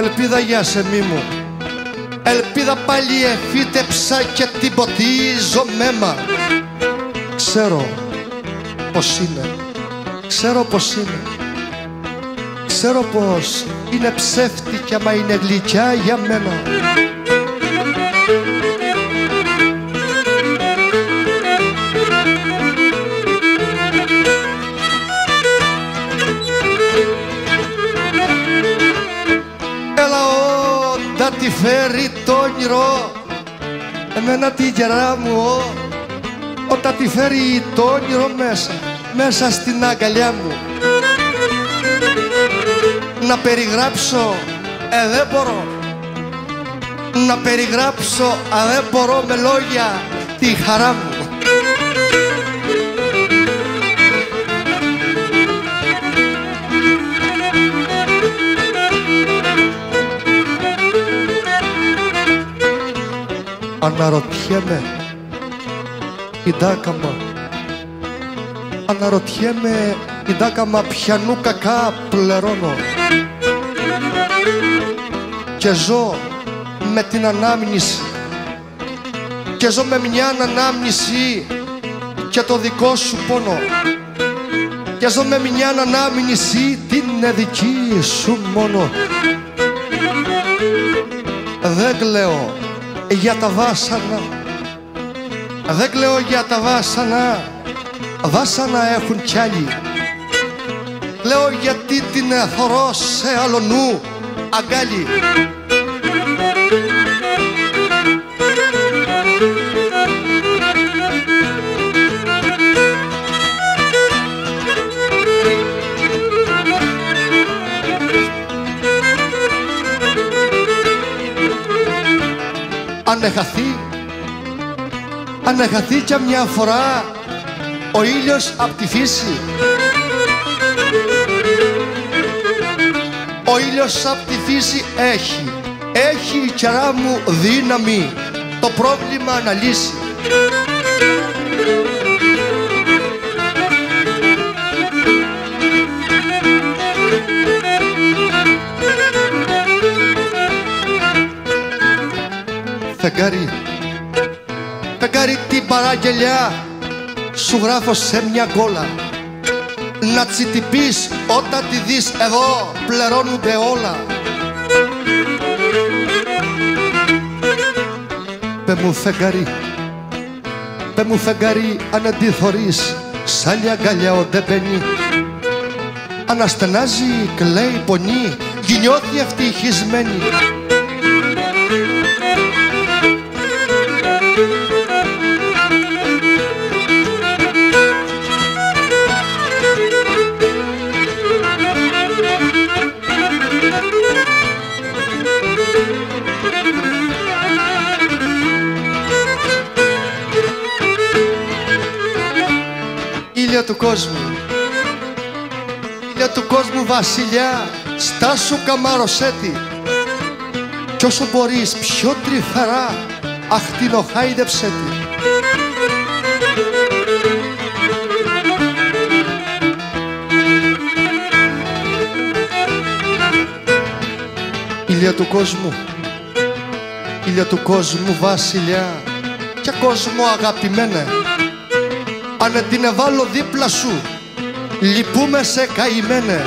Ελπίδα για ασεμή μου, ελπίδα πάλι εφύτεψα και την ποτίζω μέμα. Ξέρω πως είναι, ξέρω πως είναι, ξέρω πως είναι ψεύτη κι άμα είναι γλυκιά για μένα. Τη φέρει το όνειρο, εμένα την κερά μου, όταν τη φέρει το όνειρο μέσα, μέσα στην αγκαλιά μου. Να περιγράψω, δεν μπορώ, να περιγράψω, δεν μπορώ με λόγια τη χαρά μου. Αναρωτιέμαι, ιντάκαμα, αναρωτιέμαι, ιντάκαμα, πιανού κακά πλερώνω και ζω με την ανάμνηση, και ζω με μια ανάμνηση και το δικό σου πόνο, και ζω με μια ανάμνηση την δική σου μόνο. Δεν κλαίω για τα βάσανα, δεν κλαίω για τα βάσανα, βάσανα έχουν κι άλλοι. Λέω γιατί την θωρώ σε άλλο νου αγκάλι. Αν εχαθεί κι μια φορά ο ήλιος απ' τη φύση, ο ήλιος απ' τη φύση έχει η κερά μου δύναμη το πρόβλημα να λύσει. Φεγγάρι, την παραγγελιά σου γράφω σε μια κόλλα, να τσιτυπείς όταν τη δεις, εδώ πληρώνονται όλα. Πε μου φεγγάρι, αν αντιθωρείς σ' άλλη αγκαλιά ο δε μπαίνει, αναστενάζει, κλαίει, πονεί, γινιώθει ευτυχισμένη. Ήλιο του κόσμου, ήλιο του κόσμου βασιλιά, στάσου καμάρωσέ τη, κι όσο μπορείς πιο τρυφερά αχτινοχάιδεψέ τη. Ήλια του κόσμου, ήλια του κόσμου βασιλιά και κόσμο αγαπημένε, αν την εβάλλω δίπλα σου λυπούμε σε καημένε.